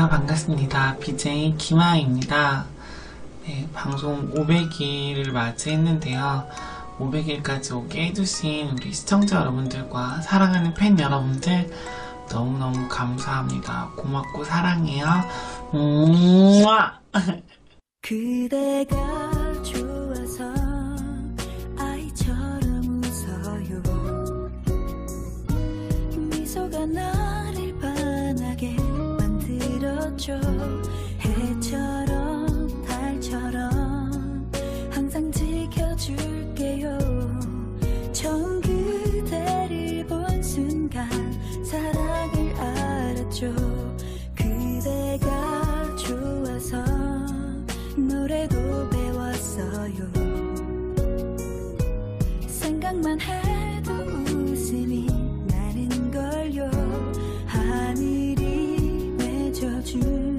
안녕하세요. 반갑습니다. BJ 김아입니다. 네, 방송 500일을 맞이했는데요. 500일까지 오게 해주신 우리 시청자 여러분들과 사랑하는 팬 여러분들 너무너무 감사합니다. 고맙고 사랑해요. 그대가 좋아서 아이처럼 웃어요. 미소가 나를 반하게 만들었죠. 해처럼 달처럼 항상 지켜줄게요. 처음 그대를 본 순간 사랑을 알았죠. 그대가 좋아서 노래도 배웠어요. 생각만 해도 웃음이 나는걸요. 하늘이 맺어준